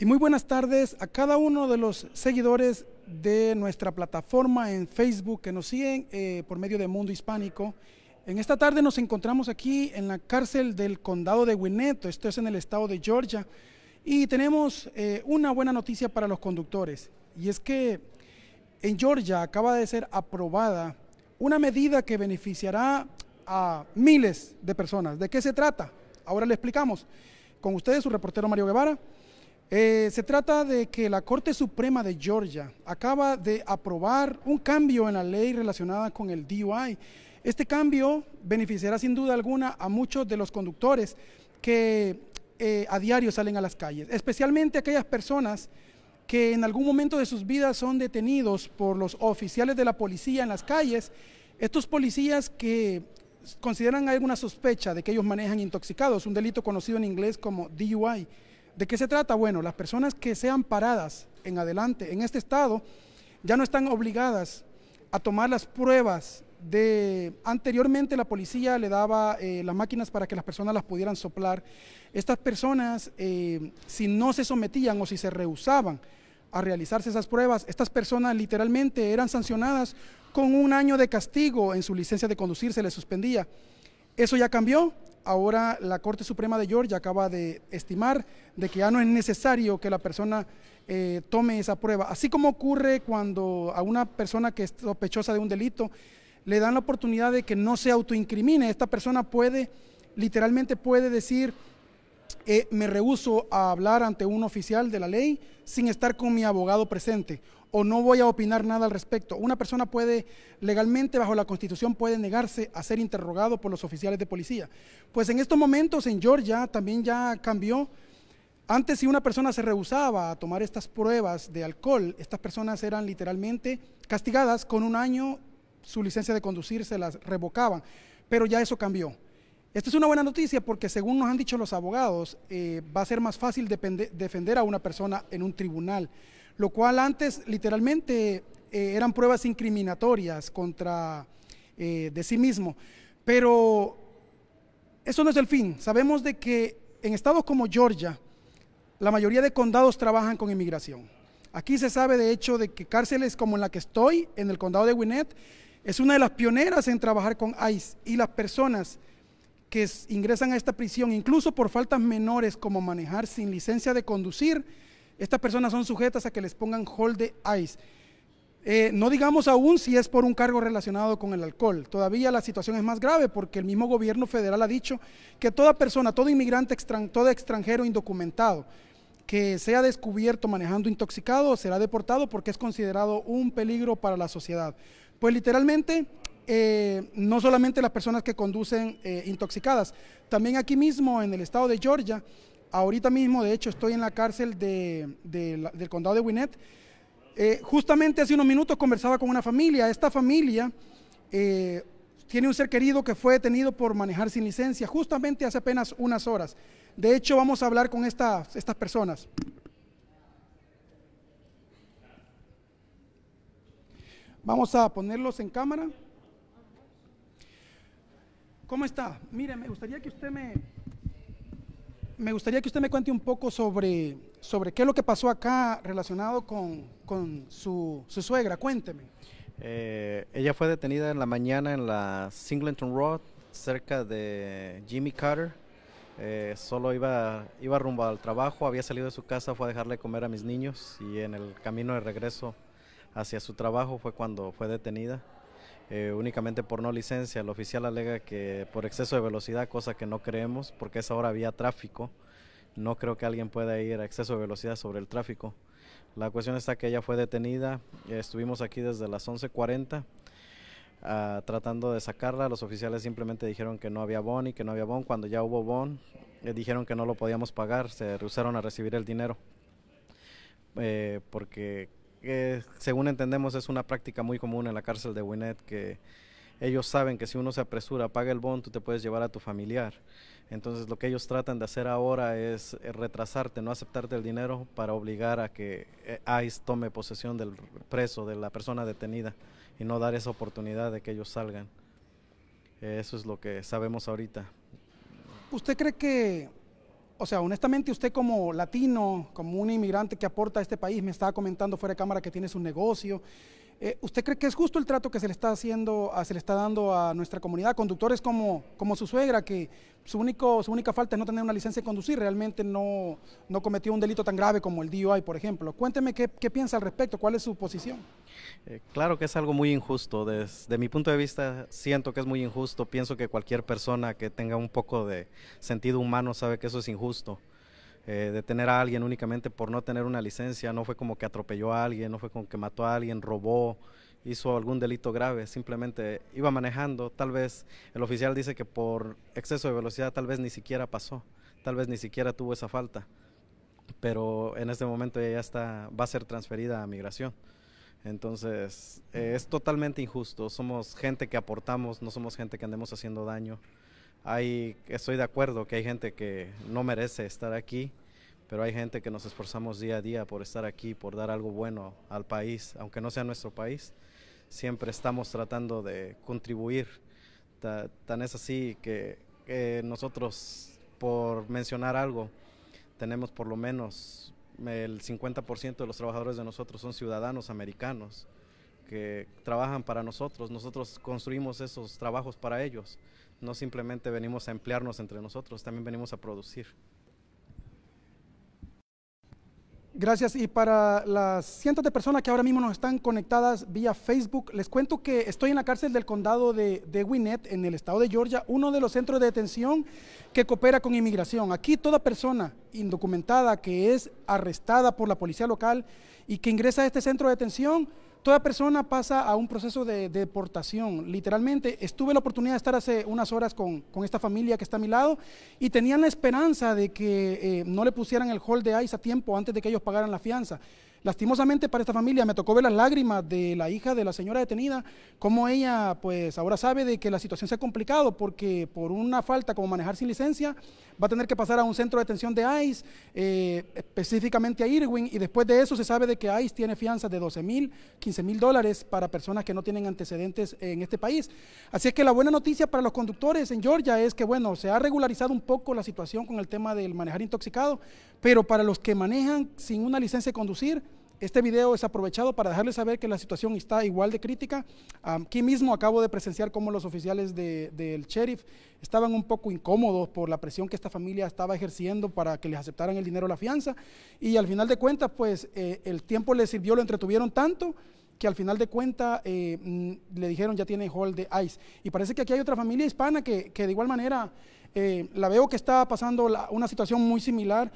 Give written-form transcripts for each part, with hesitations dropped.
Y muy buenas tardes a cada uno de los seguidores de nuestra plataforma en Facebook que nos siguen por medio de Mundo Hispánico. En esta tarde nos encontramos aquí en la cárcel del condado de Winneto, esto es en el estado de Georgia, y tenemos una buena noticia para los conductores, y es que en Georgia acaba de ser aprobada una medida que beneficiará a miles de personas. ¿De qué se trata? Ahora le explicamos. Con ustedes, su reportero Mario Guevara. Se trata de que la Corte Suprema de Georgia acaba de aprobar un cambio en la ley relacionada con el DUI. Este cambio beneficiará sin duda alguna a muchos de los conductores que a diario salen a las calles, especialmente aquellas personas que en algún momento de sus vidas son detenidos por los oficiales de la policía en las calles, estos policías que consideran alguna sospecha de que ellos manejan intoxicados, un delito conocido en inglés como DUI. ¿De qué se trata? Bueno, las personas que sean paradas en adelante en este estado ya no están obligadas a tomar las pruebas de anteriormente la policía le daba las máquinas para que las personas las pudieran soplar. Estas personas, si no se sometían o si se rehusaban a realizarse esas pruebas, estas personas literalmente eran sancionadas con un año de castigo en su licencia de conducir, se les suspendía. Eso ya cambió, ahora la Corte Suprema de Georgia acaba de estimar de que ya no es necesario que la persona tome esa prueba. Así como ocurre cuando a una persona que es sospechosa de un delito le dan la oportunidad de que no se autoincrimine, esta persona puede, literalmente puede decir, me rehúso a hablar ante un oficial de la ley sin estar con mi abogado presente, o no voy a opinar nada al respecto. Una persona puede, legalmente bajo la Constitución, puede negarse a ser interrogado por los oficiales de policía. Pues en estos momentos en Georgia también ya cambió. Antes, si una persona se rehusaba a tomar estas pruebas de alcohol, estas personas eran literalmente castigadas con un año, su licencia de conducir se las revocaban, pero ya eso cambió. Esta es una buena noticia porque, según nos han dicho los abogados, va a ser más fácil defender a una persona en un tribunal, lo cual antes literalmente eran pruebas incriminatorias contra de sí mismo. Pero eso no es el fin. Sabemos de que en estados como Georgia, la mayoría de condados trabajan con inmigración. Aquí se sabe de hecho de que cárceles como en la que estoy, en el condado de Gwinnett, es una de las pioneras en trabajar con ICE, y las personas que ingresan a esta prisión, incluso por faltas menores como manejar sin licencia de conducir, estas personas son sujetas a que les pongan hold de ICE. No digamos aún si es por un cargo relacionado con el alcohol. Todavía la situación es más grave porque el mismo gobierno federal ha dicho que toda persona, todo inmigrante, todo extranjero indocumentado que sea descubierto manejando intoxicado será deportado porque es considerado un peligro para la sociedad. Pues literalmente, no solamente las personas que conducen intoxicadas, también aquí mismo en el estado de Georgia, ahorita mismo de hecho estoy en la cárcel del condado de Gwinnett. Justamente hace unos minutos conversaba con una familia. Esta familia tiene un ser querido que fue detenido por manejar sin licencia justamente hace apenas unas horas. De hecho, vamos a hablar con estas personas. Vamos a ponerlos en cámara. ¿Cómo está? Mire, me gustaría que usted me cuente un poco sobre qué es lo que pasó acá relacionado con su suegra. Cuénteme. Ella fue detenida en la mañana en la Singleton Road, cerca de Jimmy Carter. Solo iba rumbo al trabajo, había salido de su casa, fue a dejarle comer a mis niños, y en el camino de regreso hacia su trabajo fue cuando fue detenida. Únicamente por no licencia. El oficial alega que por exceso de velocidad, cosa que no creemos porque a esa hora había tráfico. No creo que alguien pueda ir a exceso de velocidad sobre el tráfico. La cuestión está que ella fue detenida. Estuvimos aquí desde las 11:40 tratando de sacarla. Los oficiales simplemente dijeron que no había bon y que no había bon. Cuando ya hubo bon, dijeron que no lo podíamos pagar. Se rehusaron a recibir el dinero porque... según entendemos es una práctica muy común en la cárcel de Gwinnett, que ellos saben que si uno se apresura, paga el bon, tú te puedes llevar a tu familiar. Entonces lo que ellos tratan de hacer ahora es retrasarte, no aceptarte el dinero para obligar a que ICE tome posesión del preso, de la persona detenida, y no dar esa oportunidad de que ellos salgan. Eso es lo que sabemos ahorita. ¿Usted cree que O sea, honestamente usted como latino, como un inmigrante que aporta a este país, me estaba comentando fuera de cámara que tiene su negocio. ¿Usted cree que es justo el trato que se le está haciendo, se le está dando a nuestra comunidad? Conductores como su suegra, que su única falta es no tener una licencia de conducir, realmente no cometió un delito tan grave como el DUI, por ejemplo. Cuénteme qué piensa al respecto, cuál es su posición. Claro que es algo muy injusto. Desde mi punto de vista siento que es muy injusto. Pienso que cualquier persona que tenga un poco de sentido humano sabe que eso es injusto. Detener a alguien únicamente por no tener una licencia, no fue como que atropelló a alguien, no fue como que mató a alguien, robó, hizo algún delito grave, simplemente iba manejando, tal vez el oficial dice que por exceso de velocidad tal vez ni siquiera pasó, tal vez ni siquiera tuvo esa falta, pero en este momento ella va a ser transferida a migración. Entonces es totalmente injusto, somos gente que aportamos, no somos gente que andemos haciendo daño. Estoy de acuerdo que hay gente que no merece estar aquí, pero hay gente que nos esforzamos día a día por estar aquí, por dar algo bueno al país, aunque no sea nuestro país, siempre estamos tratando de contribuir. Tan es así que nosotros, por mencionar algo, tenemos por lo menos el 50% de los trabajadores de nosotros son ciudadanos americanos que trabajan para nosotros, nosotros construimos esos trabajos para ellos. No simplemente venimos a emplearnos entre nosotros, también venimos a producir. Gracias. Y para las cientos de personas que ahora mismo nos están conectadas vía Facebook, les cuento que estoy en la cárcel del condado de Gwinnett, en el estado de Georgia, uno de los centros de detención que coopera con inmigración. Aquí toda persona indocumentada que es arrestada por la policía local y que ingresa a este centro de detención, toda persona pasa a un proceso de deportación. Literalmente, estuve la oportunidad de estar hace unas horas con esta familia que está a mi lado y tenían la esperanza de que no le pusieran el hold de ICE a tiempo antes de que ellos pagaran la fianza. Lastimosamente para esta familia me tocó ver las lágrimas de la hija de la señora detenida, como ella pues ahora sabe de que la situación se ha complicado porque por una falta como manejar sin licencia va a tener que pasar a un centro de detención de ICE, específicamente a Irwin, y después de eso se sabe de que ICE tiene fianzas de $12,000, $15,000 para personas que no tienen antecedentes en este país. Así es que la buena noticia para los conductores en Georgia es que bueno, se ha regularizado un poco la situación con el tema del manejar intoxicado, pero para los que manejan sin una licencia de conducir, este video es aprovechado para dejarles saber que la situación está igual de crítica. Aquí mismo acabo de presenciar cómo los oficiales del sheriff estaban un poco incómodos por la presión que esta familia estaba ejerciendo para que les aceptaran el dinero de la fianza. Y al final de cuentas, pues el tiempo les sirvió, lo entretuvieron tanto que al final de cuentas le dijeron ya tienen hold de ICE. Y parece que aquí hay otra familia hispana que de igual manera la veo que está pasando una situación muy similar.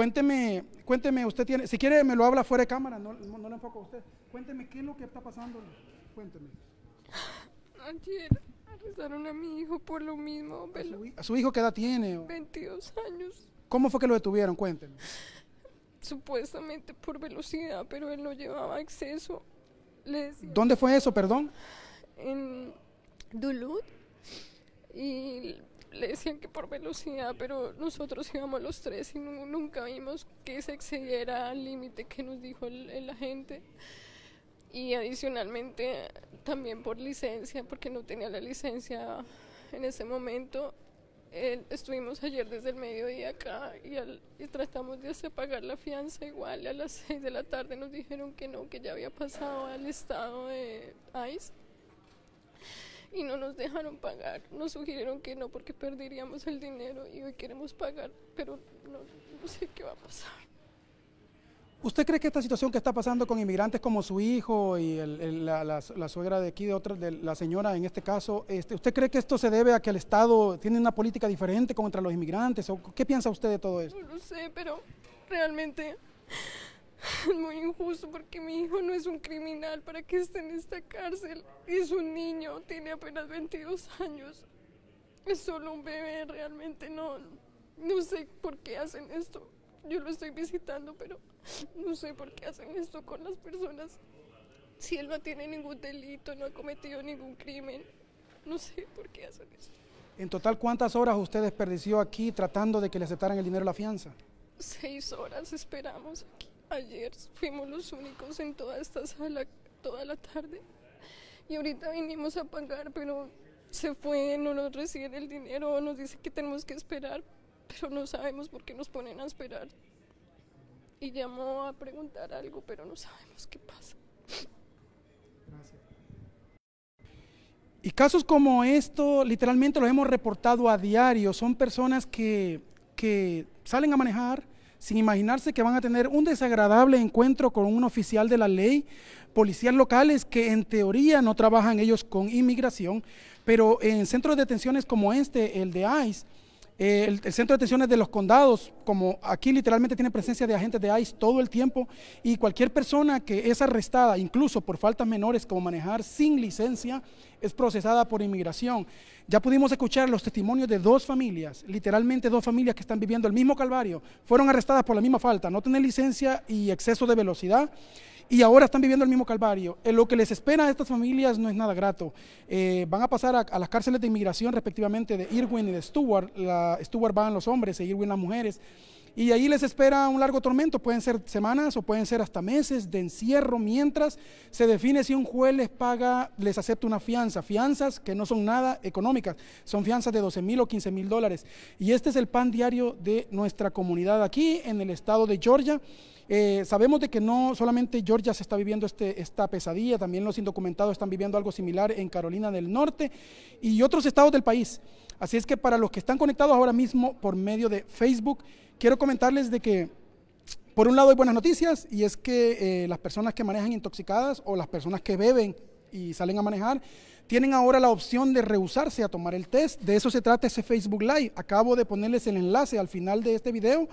Cuénteme, usted tiene, si quiere me lo habla fuera de cámara, no le enfoco a usted. Cuénteme qué es lo que está pasando, cuénteme. Ayer arrestaron a mi hijo por lo mismo. ¿A su hijo qué edad tiene? 22 años. ¿Cómo fue que lo detuvieron? Cuénteme. Supuestamente por velocidad, pero él no llevaba exceso. ¿Dónde fue eso, perdón? En Duluth. Y le decían que por velocidad, pero nosotros íbamos los tres y nunca vimos que se excediera al límite que nos dijo el agente. Y adicionalmente también por licencia, porque no tenía la licencia en ese momento. Estuvimos ayer desde el mediodía acá y tratamos de hacer pagar la fianza igual. A las 6 de la tarde nos dijeron que no, que ya había pasado al estado de ICE. Y no nos dejaron pagar, nos sugirieron que no porque perderíamos el dinero y hoy queremos pagar, pero no sé qué va a pasar. ¿Usted cree que esta situación que está pasando con inmigrantes como su hijo y la suegra de aquí, de la señora en este caso, usted cree que esto se debe a que el Estado tiene una política diferente contra los inmigrantes? ¿O qué piensa usted de todo esto? No lo sé, pero realmente es muy injusto porque mi hijo no es un criminal para que esté en esta cárcel. Es un niño, tiene apenas 22 años. Es solo un bebé, realmente no sé por qué hacen esto. Yo lo estoy visitando, pero no sé por qué hacen esto con las personas. Si él no tiene ningún delito, no ha cometido ningún crimen, no sé por qué hacen esto. En total, ¿cuántas horas usted desperdició aquí tratando de que le aceptaran el dinero de la fianza? 6 horas esperamos aquí. Ayer fuimos los únicos en toda esta sala toda la tarde y ahorita vinimos a pagar, pero se fue, no nos reciben el dinero, nos dice que tenemos que esperar pero no sabemos por qué nos ponen a esperar. Y llamó a preguntar algo, pero no sabemos qué pasa. Gracias. Y casos como esto, literalmente los hemos reportado a diario. Son personas que salen a manejar sin imaginarse que van a tener un desagradable encuentro con un oficial de la ley, policías locales que en teoría no trabajan ellos con inmigración, pero en centros de detenciones como este, el de ICE, el centro de detenciones de los condados, como aquí literalmente tiene presencia de agentes de ICE todo el tiempo, y cualquier persona que es arrestada, incluso por faltas menores como manejar sin licencia, es procesada por inmigración. Ya pudimos escuchar los testimonios de dos familias, literalmente dos familias que están viviendo el mismo calvario, fueron arrestadas por la misma falta, no tener licencia y exceso de velocidad, y ahora están viviendo el mismo calvario. Lo que les espera a estas familias no es nada grato. Van a pasar a las cárceles de inmigración respectivamente de Irwin y de Stuart. Stuart van los hombres e Irwin las mujeres. Y ahí les espera un largo tormento, pueden ser semanas o pueden ser hasta meses de encierro, mientras se define si un juez les paga, les acepta una fianza, fianzas que no son nada económicas, son fianzas de $12,000 o $15,000. Y este es el pan diario de nuestra comunidad aquí en el estado de Georgia. Sabemos de que no solamente Georgia se está viviendo esta pesadilla, también los indocumentados están viviendo algo similar en Carolina del Norte y otros estados del país. Así es que para los que están conectados ahora mismo por medio de Facebook, quiero comentarles de que por un lado hay buenas noticias, y es que las personas que manejan intoxicadas o las personas que beben y salen a manejar tienen ahora la opción de rehusarse a tomar el test. De eso se trata ese Facebook Live. Acabo de ponerles el enlace al final de este video,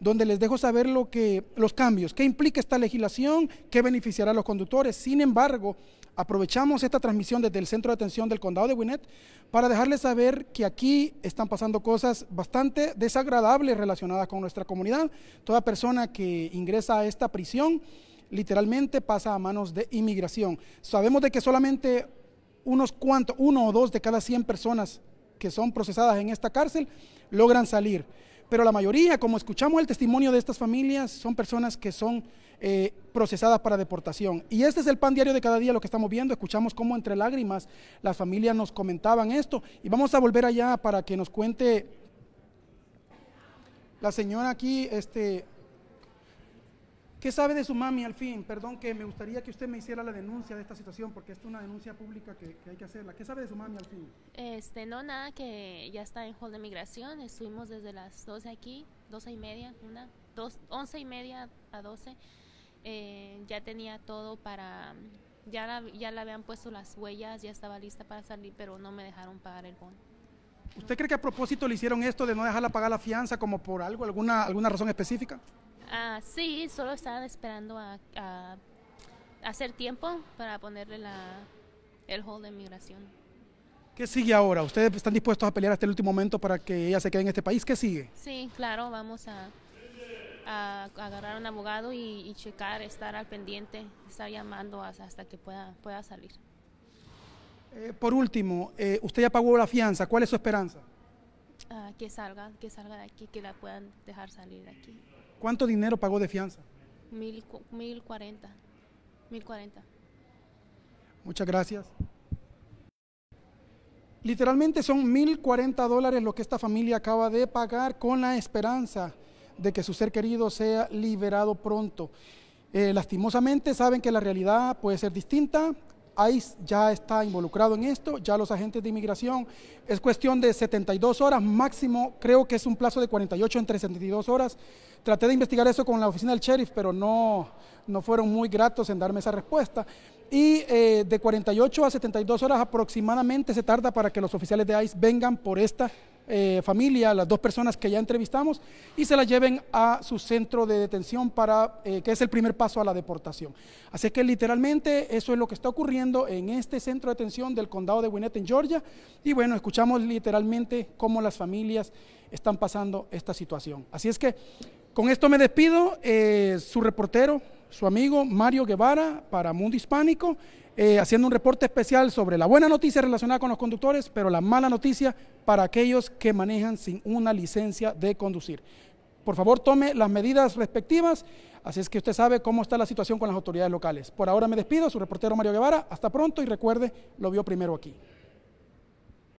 donde les dejo saber los cambios, qué implica esta legislación, qué beneficiará a los conductores. Sin embargo, aprovechamos esta transmisión desde el centro de atención del condado de Gwinnett para dejarles saber que aquí están pasando cosas bastante desagradables relacionadas con nuestra comunidad. Toda persona que ingresa a esta prisión literalmente pasa a manos de inmigración. Sabemos de que solamente uno o dos de cada 100 personas que son procesadas en esta cárcel logran salir. Pero la mayoría, como escuchamos el testimonio de estas familias, son personas que son procesadas para deportación. Y este es el pan diario de cada día, lo que estamos viendo. Escuchamos cómo entre lágrimas las familias nos comentaban esto. Y vamos a volver allá para que nos cuente la señora aquí, ¿qué sabe de su mami al fin? Perdón, que me gustaría que usted me hiciera la denuncia de esta situación, porque esta es una denuncia pública que hay que hacerla. ¿Qué sabe de su mami al fin? No, nada, que ya está en hall de migración. Estuvimos desde las 12 aquí, 12:30, 11:30 a 12. Ya tenía todo para, ya la habían puesto las huellas, ya estaba lista para salir, pero no me dejaron pagar el bono. ¿Usted cree que a propósito le hicieron esto de no dejarla pagar la fianza, como por alguna razón específica? Sí, solo estaban esperando a hacer tiempo para ponerle el hold de inmigración. ¿Qué sigue ahora? ¿Ustedes están dispuestos a pelear hasta el último momento para que ella se quede en este país? ¿Qué sigue? Sí, claro, vamos a agarrar un abogado y checar, estar al pendiente, estar llamando hasta que pueda salir. Por último, usted ya pagó la fianza, ¿cuál es su esperanza? Que salga de aquí, que la puedan dejar salir de aquí. ¿Cuánto dinero pagó de fianza? $1,040. Muchas gracias. Literalmente son $1,040 lo que esta familia acaba de pagar, con la esperanza de que su ser querido sea liberado pronto. Lastimosamente saben que la realidad puede ser distinta. ICE ya está involucrado en esto, ya los agentes de inmigración, es cuestión de 72 horas máximo, creo que es un plazo de 48, entre 72 horas. Traté de investigar eso con la oficina del sheriff, pero no fueron muy gratos en darme esa respuesta. Y de 48 a 72 horas aproximadamente se tarda para que los oficiales de ICE vengan por esta familia, las dos personas que ya entrevistamos, y se la lleven a su centro de detención para que es el primer paso a la deportación. Así que literalmente eso es lo que está ocurriendo en este centro de detención del condado de Gwinnett en Georgia, y bueno, escuchamos literalmente cómo las familias están pasando esta situación. Así es que con esto me despido, su reportero, su amigo Mario Guevara para Mundo Hispánico, haciendo un reporte especial sobre la buena noticia relacionada con los conductores, pero la mala noticia para aquellos que manejan sin una licencia de conducir. Por favor, tome las medidas respectivas, así es que usted sabe cómo está la situación con las autoridades locales. Por ahora me despido, su reportero Mario Guevara, hasta pronto, y recuerde, lo vio primero aquí.